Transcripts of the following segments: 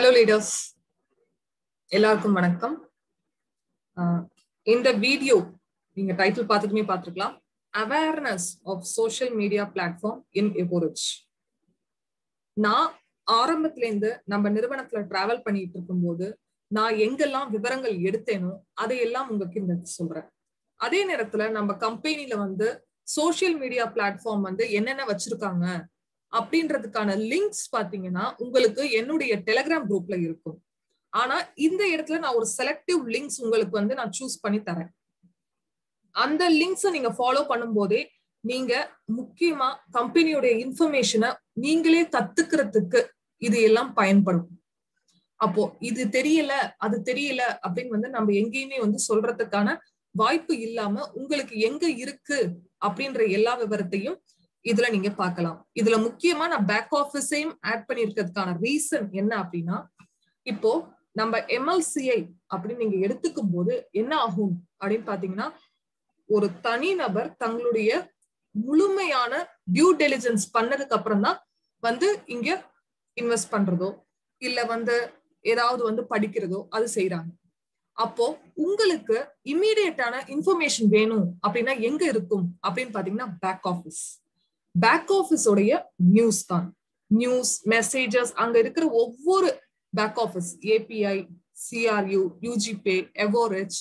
Hello leaders, ellarkum vanakkam. In the video neenga title paathukume paathirkalam, awareness of social media platform in Evorich. Na aarambathile inda namba nirvanathula travel panniterkumbodhu na engella vivarangal eduteno adeyallam ungalku indha solren. Adhe nerathula namba company la vande social media platform vande enna enna vechirukanga அப்படின்றதுக்கான links பாத்தீங்கன்னா உங்களுக்கு என்னுடைய Telegram குரூப்ல இருக்கும். ஆனா இந்த இடத்துல நான் ஒரு செலக்டிவ் லிங்க்ஸ் உங்களுக்கு வந்து நான் சூஸ் பண்ணி தரேன். அந்த லிங்க்ஸை நீங்க ஃபாலோ பண்ணும்போதே நீங்க முக்கியமா கம்பெனியோட இன்ஃபர்மேஷனை நீங்களே கத்துக்கிறதுக்கு இது எல்லாம் பயன்படும். அப்போ இது தெரியல அது தெரியல அப்படின்னு வந்து நம்ம எங்கேயுமே வந்து சொல்றதுக்கான வாய்ப்பு இல்லாம உங்களுக்கு எங்க இருக்கு அப்படின்ற எல்லா விவரத்தையும் இதுல நீங்க பார்க்கலாம். இதுல முக்கியமா நான் பேக் ஆபீஸையும் ஆட் பண்ணிருக்கிறதுக்கான ரீசன் என்ன அப்படின்னா, இப்போ நம்ம எம்எல்சிஐ அப்படின்னு நீங்க எடுத்துக்கும் போது என்ன ஆகும் அப்படின்னு பாத்தீங்கன்னா, ஒரு தனிநபர் தங்களுடைய முழுமையான டியூ டெலிஜென்ஸ் பண்ணதுக்கு அப்புறம் தான் வந்து இங்க இன்வெஸ்ட் பண்றதோ இல்ல வந்து ஏதாவது வந்து படிக்கிறதோ அது செய்யறாங்க. அப்போ உங்களுக்கு இமீடியட்டான இன்ஃபர்மேஷன் வேணும் அப்படின்னா எங்க இருக்கும் அப்படின்னு பாத்தீங்கன்னா பேக் ஆபீஸ். பேக் ஆபீஸ் உடைய நியூஸ் தான், நியூஸ் மெசேஜஸ் அங்க இருக்கிற ஒவ்வொரு back office API CRU யூஜிபே Evorich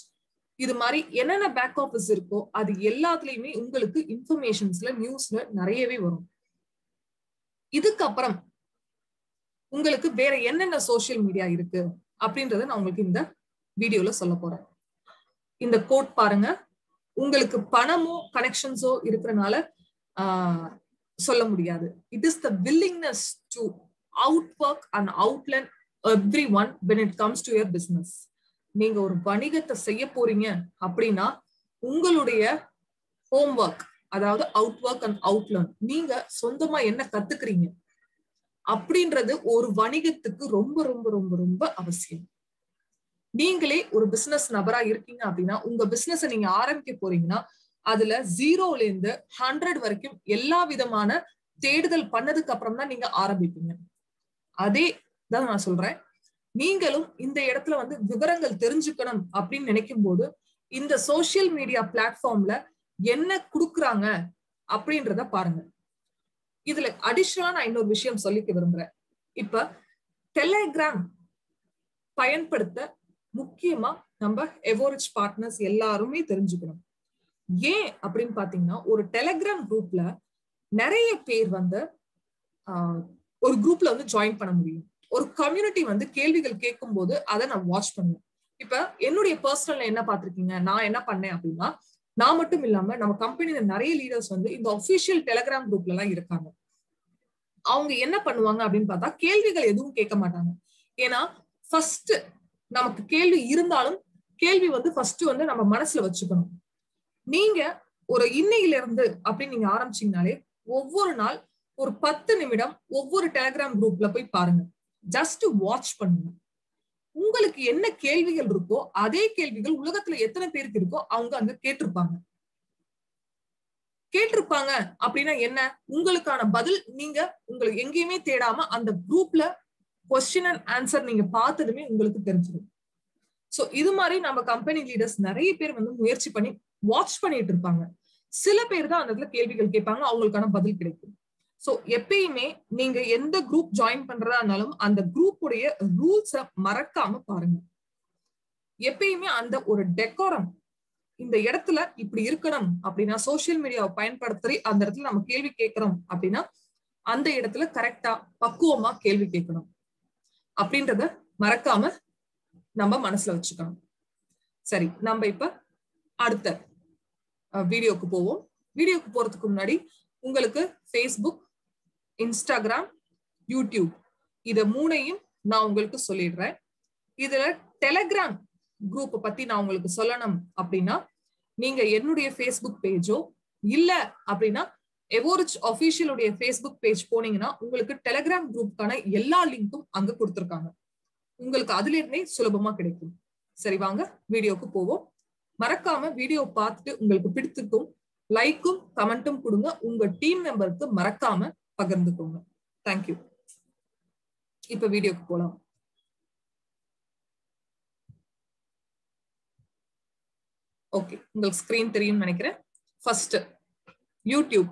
இது மாதிரி என்னென்ன பேக் ஆபீஸ் இருக்கோ அது எல்லாத்துலயுமே உங்களுக்கு இன்ஃபர்மேஷன்ஸ்ல நியூஸ்ல நிறையவே வரும். இதுக்கப்புறம் உங்களுக்கு வேற என்னென்ன சோசியல் மீடியா இருக்கு அப்படின்றத நான் உங்களுக்கு இந்த வீடியோல சொல்ல போறேன். இந்த கோட் பாருங்க, உங்களுக்கு பணமோ கனெக்ஷன்ஸோ இருக்கிறனால சொல்ல முடியாது. It is the willingness to outwork and outline everyone when it comes to your business. நீங்க ஒரு வணிகத்தை செய்ய போறீங்க அப்படின்னா உங்களுடைய ஹோம்வொர்க், அதாவது அவுட்வொர்க் அண்ட் அவுட்லேர்ன், நீங்க சொந்தமா என்ன கத்துக்கிறீங்க அப்படின்றது ஒரு வணிகத்துக்கு ரொம்ப ரொம்ப ரொம்ப ரொம்ப அவசியம். நீங்களே ஒரு பிசினஸ் நபரா இருக்கீங்க அப்படின்னா உங்க பிசினஸ் நீங்க ஆரம்பிக்க போறீங்கன்னா அதுல 0ல இருந்து 100 வரைக்கும் எல்லா விதமான தேடுதல் பண்ணதுக்கு அப்புறம் தான் நீங்க ஆரம்பிப்பீங்க. அதே தான் நான் சொல்றேன், நீங்களும் இந்த இடத்துல வந்து விவரங்கள் தெரிஞ்சுக்கணும் அப்படின்னு நினைக்கும் போது இந்த சோசியல் மீடியா பிளாட்ஃபார்ம்ல என்ன கொடுக்குறாங்க அப்படின்றத பாருங்க. இதுல அடிஷனலா நான் இன்னொரு விஷயம் சொல்லிக்க விரும்புறேன். இப்ப டெலிகிராம் பயன்படுத்த முக்கியமா நம்ம எவோரிச் பார்ட்னர்ஸ் எல்லாருமே தெரிஞ்சுக்கணும். ஏன் அப்படின்னு பாத்தீங்கன்னா ஒரு டெலிகிராம் குரூப்ல நிறைய பேர் வந்து ஒரு குரூப்ல வந்து ஜாயின் பண்ண முடியும். ஒரு கம்யூனிட்டி வந்து கேள்விகள் கேட்கும் போது அதை நான் வாட்ச் பண்ணுவேன். இப்ப என்னுடைய பர்சனல்ல என்ன பாத்திருக்கீங்க, நான் என்ன பண்ணேன் அப்படின்னா, நான் மட்டும் இல்லாம நம்ம கம்பெனியில நிறைய லீடர்ஸ் வந்து இந்த அஃபிஷியல் டெலிகிராம் குரூப்ல எல்லாம் இருக்காங்க. அவங்க என்ன பண்ணுவாங்க அப்படின்னு பார்த்தா கேள்விகள் எதுவும் கேட்க மாட்டாங்க. ஏன்னா ஃபர்ஸ்ட் நமக்கு கேள்வி இருந்தாலும் கேள்வி வந்து ஃபர்ஸ்ட் வந்து நம்ம மனசுல வச்சுக்கணும். நீங்க ஒரு இன்னையில இருந்து அப்படின்னு நீங்க ஆரம்பிச்சீங்கனாலே ஒவ்வொரு நாள் ஒரு 10 நிமிடம் ஒவ்வொரு டெலிகிராம் குரூப்ல போய் பாருங்க, ஜஸ்ட் வாட்ச் பண்ணுங்க. உங்களுக்கு என்ன கேள்விகள் இருக்கோ அதே கேள்விகள் உலகத்துல எத்தனை பேருக்கு இருக்கோ அவங்க அங்க கேட்டிருப்பாங்க. கேட்டிருப்பாங்க அப்படின்னா என்ன, உங்களுக்கான பதில் நீங்க உங்களுக்கு எங்கேயுமே தேடாம அந்த குரூப்ல கொஸ்டின் அண்ட் ஆன்சர் நீங்க பார்த்ததுமே உங்களுக்கு தெரிஞ்சிடும். சோ இது மாதிரி நம்ம கம்பெனி லீடர்ஸ் நிறைய பேர் வந்து முயற்சி பண்ணி வாட்ச் பண்ணிட்டு இருப்பாங்க. சில பேர் தான் அந்த இடத்துல கேள்விகள் கேட்பாங்க, அவங்களுக்கான பதில் கிடைக்கும். சோ எப்பயுமே நீங்க எந்த குரூப் ஜாயின் பண்றதா இருந்தாலும் அந்த குரூப் உடைய ரூல்ஸை மறக்காம பாருங்க. எப்பயுமே அந்த ஒரு டெக்கோரம் இந்த இடத்துல இப்படி இருக்கணும் அப்படின்னா சோசியல் மீடியாவை பயன்படுத்தி அந்த இடத்துல நம்ம கேள்வி கேட்கிறோம் அப்படின்னா அந்த இடத்துல கரெக்டா பக்குவமா கேள்வி கேட்கணும் அப்படின்றத மறக்காம நம்ம மனசுல வச்சுக்கணும். சரி, நம்ம இப்ப அடுத்த வீடியோக்கு போவோம். வீடியோக்கு போறதுக்கு முன்னாடி உங்களுக்கு ஃபேஸ்புக், இன்ஸ்டாகிராம், யூடியூப் இத 3ஐயும் நான் உங்களுக்கு சொல்லிடுறேன். இதுல டெலிகிராம் குரூப்பை பத்தி நான் உங்களுக்கு சொல்லணும் அப்படின்னா நீங்க என்னுடைய ஃபேஸ்புக் பேஜோ இல்ல அப்படின்னா எவோரிச் அஃபீஷியலுடைய ஃபேஸ்புக் பேஜ் போனீங்கன்னா உங்களுக்கு டெலிகிராம் குரூப்புக்கான எல்லா லிங்க்கும் அங்க கொடுத்துருக்காங்க. உங்களுக்கு அதுல இருந்தே சுலபமா கிடைக்கும். சரி, வாங்க வீடியோக்கு போவோம். மறக்காம வீடியோ பார்த்துட்டு உங்களுக்கு பிடித்திருக்கும் லைக்கும் கமெண்ட்டும் கொடுங்க. உங்க டீம் மெம்பருக்கு மறக்காம பகிர்ந்துக்கோங்க. தேங்க்யூ. இப்ப வீடியோக்கு போலாம். Okay, உங்களுக்கு screen தெரியும் நினைக்கிறேன். First, YouTube.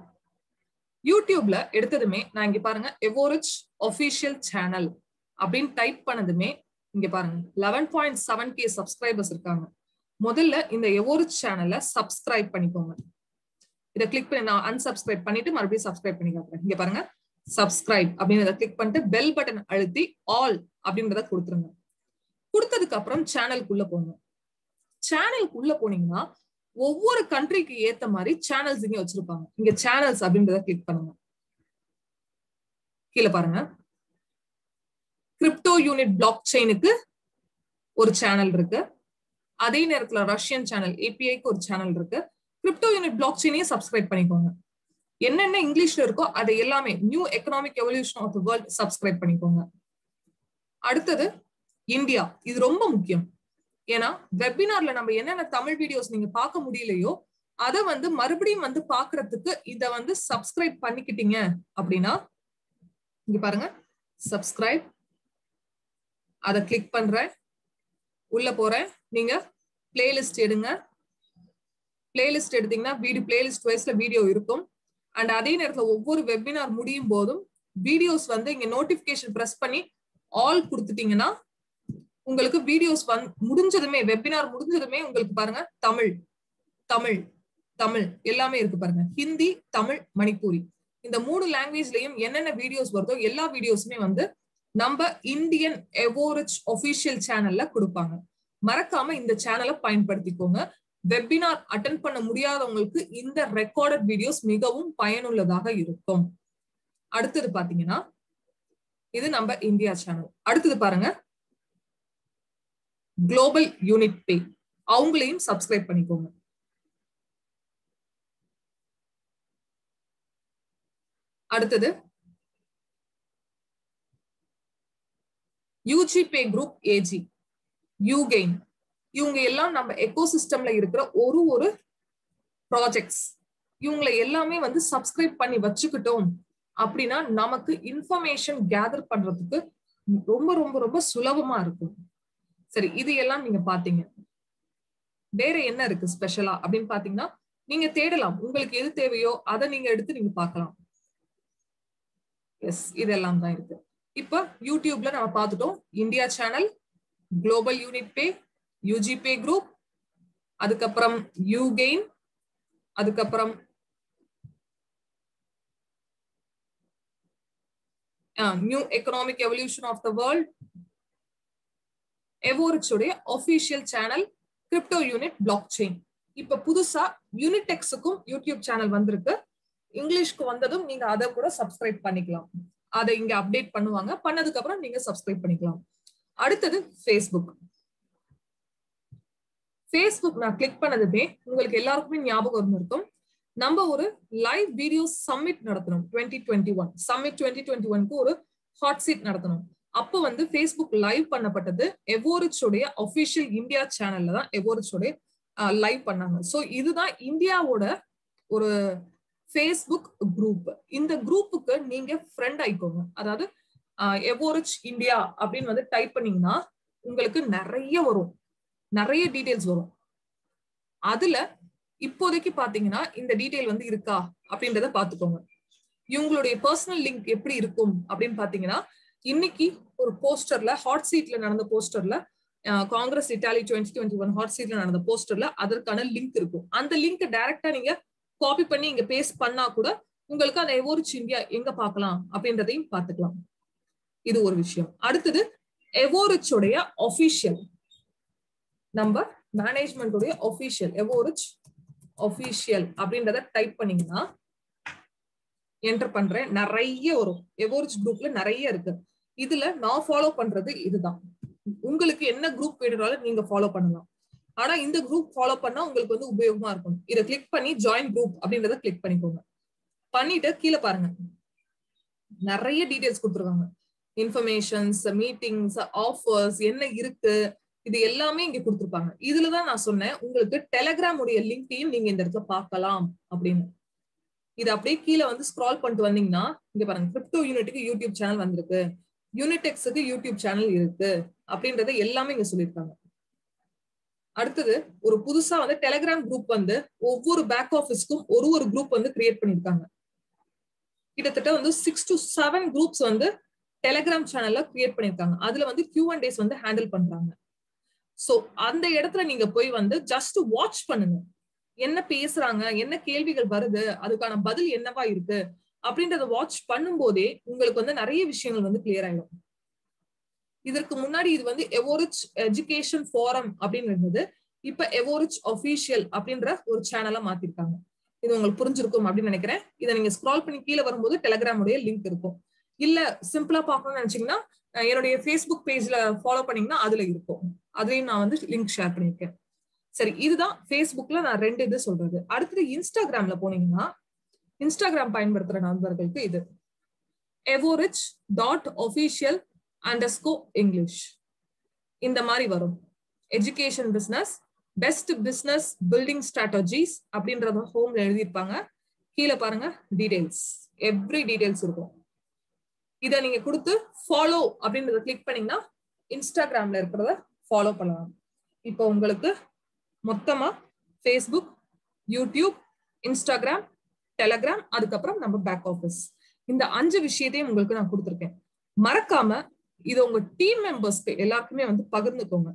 YouTubeல எடுத்ததுமே நான் இங்க பாருங்க Evorich official channel அப்படிን டைப் பண்ணதுமே இங்க பாருங்க 11.7k subscribers இருக்காங்க. முதல்ல இந்த Evorich சேனலை subscribe பண்ணிக்கோங்க. இத கிளிக் பண்ணி நான் unsubscribe பண்ணிட்டு மறுபடியும் subscribe பண்ணி காட்டுறேன். இங்க பாருங்க subscribe அப்படிங்கறத கிளிக் பண்ணிட்டு bell button அழுத்தி all அப்படிங்கறத கொடுத்துருங்க. கொடுத்ததுக்கு அப்புறம் சேனலுக்குள்ள போங்க. சேனலுக்குள்ள போனீங்கன்னா ஒவ்வொரு கண்ட்ரிக்கு ஏத்த மாதிரி சேனல்ஸ் இங்க வச்சிருப்பாங்க. இங்க சேனல்ஸ் அப்படிங்கறத கிளிக் பண்ணுங்க. கீழ பாருங்க கிரிப்டோ யூனிட் பிளாக் செயினுக்கு ஒரு சேனல் இருக்கு. அதே நேரத்துல ரஷ்யன் சேனல் ஏபிஐக்கு ஒரு சேனல் இருக்கு. கிரிப்டோ யூனிட் பிளாக் செயினையும் சப்ஸ்கிரைப் பண்ணிக்கோங்க. என்னென்ன இங்கிலீஷ்ல இருக்கோ அது எல்லாமே new economic evolution of the world subscribe பண்ணிக்கோங்க. அடுத்தது இந்தியா. இது ரொம்ப முக்கியம். ஏன்னா வெபினார்ல நம்ம என்னென்ன தமிழ் வீடியோஸ் நீங்க பார்க்க முடியலையோ அதை மறுபடியும் பாக்குறதுக்கு இதை சப்ஸ்கிரைப் பண்ணிக்கிட்டீங்க அப்படின்னா இங்க பாருங்க சப்ஸ்கிரைப் அதை கிளிக் பண்றேன். உள்ள போறேன். நீங்க பிளேலிஸ்ட் எடுங்க. பிளேலிஸ்ட் எடுத்தீங்கன்னா பிளேலிஸ்ட் வைஸ்ல வீடியோ இருக்கும். அண்ட் அதே நேரத்துல ஒவ்வொரு வெபினார் முடியும் போதும் வீடியோஸ் இங்க நோட்டிபிகேஷன் பிரஸ் பண்ணி ஆல் கொடுத்துட்டீங்கன்னா உங்களுக்கு வீடியோஸ் முடிஞ்சதுமே வெபினார் முடிஞ்சதுமே உங்களுக்கு பாருங்க தமிழ் தமிழ் தமிழ் எல்லாமே இருக்கு பாருங்க. ஹிந்தி, தமிழ், மணிப்பூரி இந்த 3 லாங்குவேஜ்லயும் என்னென்ன வீடியோஸ் வருதோ எல்லா வீடியோஸுமே நம்ம இந்தியன் எவோரிச் ஆபிஷியல் சேனல்ல கொடுப்பாங்க. மறக்காம இந்த சேனலை பயன்படுத்திக்கோங்க. வெபினார் அட்டென்ட் பண்ண முடியாதவங்களுக்கு இந்த ரெக்கார்டட் வீடியோஸ் மிகவும் பயனுள்ளதாக இருக்கும். அடுத்தது பாத்தீங்கன்னா இது நம்ம இந்தியா சேனல். அடுத்தது பாருங்க குளோபல் யூனிட் பே. அவங்களையும் சப்ஸ்கிரைப் பண்ணிக்கோங்க. அடுத்தது UG pay group AG UGain. இவங்க எல்லாம் நம்ம எக்கோசிஸ்டம்ல இருக்கிற ஒரு ஒரு ப்ராஜெக்ட்ஸ் இவங்களை எல்லாமே சப்ஸ்கிரைப் பண்ணி வச்சுக்கிட்டோம் அப்படின்னா நமக்கு இன்ஃபர்மேஷன் கேதர் பண்றதுக்கு ரொம்ப ரொம்ப ரொம்ப சுலபமா இருக்கும். சரி, இது எல்லாம் நீங்க பாத்தீங்க. வேற என்ன இருக்கு ஸ்பெஷலா அப்படின்னு பாத்தீங்கன்னா நீங்க தேடலாம். உங்களுக்கு எது தேவையோ அதை நீங்க எடுத்து நீங்க பார்க்கலாம். எஸ், இதெல்லாம் தான் இருக்கு. இப்ப யூடியூப்ல நம்ம பார்த்துட்டோம் India channel, global unit pay, UG pay group, அதுக்கப்புறம் யூகெயின், அதுக்கப்புறம் new economic evolution of the world, Evorich உடைய official channel, crypto unit blockchain. இப்ப புதுசா யூனிடெக்ஸுக்கும் யூடியூப் சேனல் வந்திருக்கு. இங்கிலீஷ்க்கு வந்ததும் நீங்க அதை கூட சப்ஸ்கிரைப் பண்ணிக்கலாம். அதை இங்க அப்டேட் பண்ணுவாங்க. பண்ணதுக்கு அப்புறம் நீங்க சப்ஸ்கிரைப் பண்ணிக்கலாம். அடுத்தது ஃபேஸ்புக். ஃபேஸ்புக் நான் கிளிக் பண்ணதுமே உங்களுக்கு எல்லாருக்குமே ஞாபகம் இருக்கும். நம்ம ஒரு லைவ் வீடியோ சம்மிட் நடத்தணும். 2021 சம்மிட் 2021க்கு ஒரு ஹாட் சீட் நடத்தணும். அப்போ Facebook லைவ் பண்ணப்பட்டது Evorich உடைய ஆபிஷியல் இந்தியா சேனல்ல தான் Evorich உடைய லைவ் பண்ணாங்க. சோ இதுதான் இந்தியாவோட ஒரு Facebook குரூப். இந்த குரூப்புக்கு நீங்க ஃப்ரெண்ட் ஆயிக்கோங்க. அதாவது Evorich இந்தியா அப்படின்னு டைப் பண்ணீங்கன்னா உங்களுக்கு நிறைய வரும், நிறைய டீடைல்ஸ் வரும். அதுல இப்போதைக்கு பாத்தீங்கன்னா இந்த டீடைல் இருக்கா அப்படின்றத பாத்துக்கோங்க. இவங்களுடைய பர்சனல் லிங்க் எப்படி இருக்கும் அப்படின்னு பாத்தீங்கன்னா இன்னைக்கு ஒரு போஸ்டர்ல ஹாட் சீட்ல நடந்த போஸ்டர்ல காங்கிரஸ் இட்டாலி 2021 ஹாட் சீட்ல நடந்த போஸ்டர்ல அதற்கான லிங்க் இருக்கும். அந்த லிங்க் டைரக்டா நீங்க காப்பி பண்ணி இங்க பேஸ்ட் பண்ணா கூட உங்களுக்கு அந்த Evorich இந்தியா எங்க பார்க்கலாம் அப்படின்றதையும் பார்த்துக்கலாம். இது ஒரு விஷயம். அடுத்தது Evorich உடைய ஆபிஷியல் நம்ம மேனேஜ்மெண்ட் உடைய ஆபிஷியல் Evorich ஆபிஷியல் அப்படின்றத டைப் பண்ணீங்கன்னா என்டர் பண்றேன். நிறைய வரும். Evorich குரூப்ல நிறைய இருக்கு. இதுல நான் ஃபாலோ பண்றது இதுதான். உங்களுக்கு என்ன குரூப் வேணும்னாலும் நீங்க ஃபாலோ பண்ணலாம். ஆனா இந்த குரூப் ஃபாலோ பண்ணா உங்களுக்கு உபயோகமா இருக்கும். இதை கிளிக் பண்ணி ஜாயின் குரூப் அப்படின்றத கிளிக் பண்ணிக்கோங்க. பண்ணிட்டு கீழே பாருங்க நிறைய டீடைல்ஸ் கொடுத்துருக்காங்க. இன்ஃபர்மேஷன்ஸ், மீட்டிங்ஸ், ஆஃபர்ஸ், என்ன இருக்கு, இது எல்லாமே இங்க கொடுத்துருப்பாங்க. இதுலதான் நான் சொன்னேன் உங்களுக்கு டெலிகிராம் உடைய லிங்கையும் நீங்க இந்த இடத்துல பார்க்கலாம் அப்படின்னு. இது அப்படியே கீழே ஸ்க்ரால் பண்ணிட்டு வந்தீங்கன்னா இங்க பாருங்க கிரிப்டோ யூனிட்டுக்கு யூடியூப் சேனல் வந்திருக்கு, யூனிடெக்ஸுக்கு யூடியூப் சேனல் இருக்கு அப்படின்றத எல்லாமே இங்க சொல்லியிருக்காங்க. அடுத்து ஒரு புதுசா வந்து டெலிகிராம் குரூப் வந்து ஒவ்வொரு பேக் ஆபீஸ்க்கும் ஒரு ஒரு குரூப் வந்து கிரியேட் பண்ணிருக்காங்க. கிட்டத்தட்ட வந்து 6 to 7 குரூப்ஸ் வந்து டெலிகிராம் சேனல்ல கிரியேட் பண்ணிருக்காங்க. அதுல வந்து Q&As வந்து ஹேண்டில் பண்றாங்க. சோ அந்த இடத்துல நீங்க போய் வந்து ஜஸ்ட் வாட்ச் பண்ணுங்க, என்ன பேசுறாங்க, என்ன கேள்விகள் வருது, அதுக்கான பதில் என்னவா இருக்கு அப்படின்றத வாட்ச் பண்ணும் போதே உங்களுக்கு வந்து நிறைய விஷயங்கள் வந்து கிளியர் ஆயிடும். இதற்கு முன்னாடி இது வந்து எவோரிச் எஜுகேஷன் ஃபோரம் அப்படின்னு இருந்தது. இப்ப எவோரிச் ஆஃபீஷியல் அப்படின்ற ஒரு சேனலா மாத்திருக்காங்க. இது உங்களுக்கு புரிஞ்சிருக்கும் அப்படின்னு நினைக்கிறேன். இதை நீங்க ஸ்க்ரால் பண்ணி கீழே வரும்போது டெலிகிராம் உடைய லிங்க் இருக்கும். இல்ல சிம்பிளா பாக்கணும்னு நினைச்சீங்கன்னா என்னுடைய ஃபேஸ்புக் பேஜ்ல ஃபாலோ பண்ணீங்கன்னா அதுல இருக்கும். அதையும் நான் வந்து லிங்க் ஷேர் பண்ணிருக்கேன். சரி, இதுதான் ஃபேஸ்புக்ல நான் 2 இது சொல்றது. அடுத்தது இன்ஸ்டாகிராம்ல போனீங்கன்னா இன்ஸ்டாகிராம் பயன்படுத்துற நண்பர்களுக்கு இது evorich.official_english இந்த மாதிரி வரும். Education business best business building strategies அப்படின்றத ஹோம்ல எழுதியிருப்பாங்க. கீழே பாருங்க டீடைல்ஸ், எவ்ரி டீடைல்ஸ் இருக்கும். இதை நீங்க கொடுத்து ஃபாலோ அப்படின்றத கிளிக் பண்ணீங்கன்னா இன்ஸ்டாகிராம்ல இருக்கிறத ஃபாலோ பண்ணலாம். இப்போ உங்களுக்கு மொத்தமா ஃபேஸ்புக், யூடியூப், இன்ஸ்டாகிராம், டெலிகிராம், அதுக்கப்புறம் நம்ம பேக் ஆஃபீஸ், இந்த 5 விஷயத்தையும் உங்களுக்கு நான் கொடுத்துருக்கேன். மறக்காம இது உங்க டீம் மெம்பர்ஸ்க்கு எல்லாருக்குமே வந்து பகிர்ந்துக்கோங்க.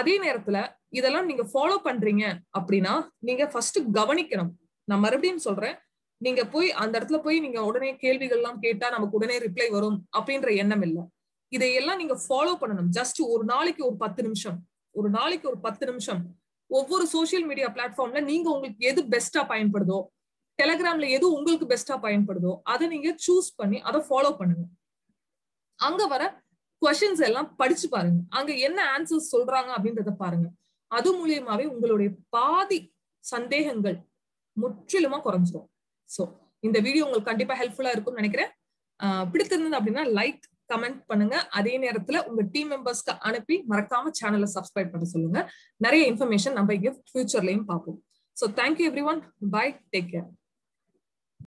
அதே நேரத்துல இதெல்லாம் நீங்க ஃபாலோ பண்றீங்க அப்படின்னா நீங்க ஃபர்ஸ்ட் கவனிக்கணும். நான் மறுபடியும் சொல்றேன், நீங்க போய் அந்த இடத்துல போய் நீங்க உடனே கேள்விகள் எல்லாம் கேட்டா நமக்கு உடனே ரிப்ளை வரும் அப்படின்ற எண்ணம் இல்லை. இதையெல்லாம் நீங்க ஃபாலோ பண்ணணும். ஜஸ்ட் ஒரு நாளைக்கு ஒரு 10 நிமிஷம், ஒரு நாளைக்கு ஒரு 10 நிமிஷம் ஒவ்வொரு சோசியல் மீடியா பிளாட்ஃபார்ம்ல நீங்க உங்களுக்கு எது பெஸ்டா பயன்படுதோ, டெலிகிராம்ல எது உங்களுக்கு பெஸ்டா பயன்படுதோ அதை நீங்க சூஸ் பண்ணி அதை ஃபாலோ பண்ணுங்க. அங்க வர குவெஸ்டின்ஸ் எல்லாம் படிச்சு பாருங்க, அங்க என்ன ஆன்சர்ஸ் சொல்றாங்க அப்படின்றத பாருங்க. அது மூலியமாவே உங்களுடைய பாதி சந்தேகங்கள் முற்றிலுமா குறைஞ்சிடும். சோ இந்த வீடியோ உங்களுக்கு கண்டிப்பா ஹெல்ப்ஃபுல்லா இருக்கும்னு நினைக்கிறேன். பிடித்திருந்தது அப்படின்னா லைக், கமெண்ட் பண்ணுங்க. அதே நேரத்துல உங்க டீம் மெம்பர்ஸ்க்கு அனுப்பி மறக்காம சேனலை சப்ஸ்கிரைப் பண்ண சொல்லுங்க. நிறைய இன்ஃபர்மேஷன் நம்ம இங்க ஃபியூச்சர்லயும் பார்ப்போம். So thank you everyone. Bye. Take care.